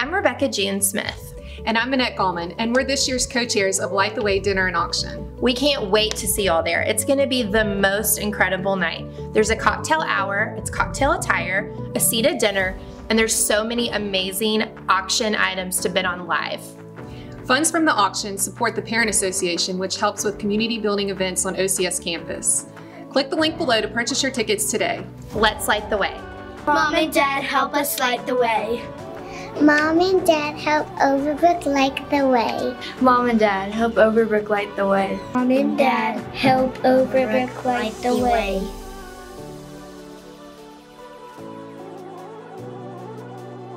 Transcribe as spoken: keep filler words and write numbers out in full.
I'm Rebecca Jean Smith. And I'm Annette Gallman, and we're this year's co-chairs of Light the Way Dinner and Auction. We can't wait to see y'all there. It's gonna be the most incredible night. There's a cocktail hour, it's cocktail attire, a seated dinner, and there's so many amazing auction items to bid on live. Funds from the auction support the Parent Association, which helps with community building events on O C S campus. Click the link below to purchase your tickets today. Let's light the way. Mom and Dad, help us light the way. Mom and Dad, help Overbrook light the way. Mom and Dad, help Overbrook light the way. Mom and Dad, help Overbrook light the way.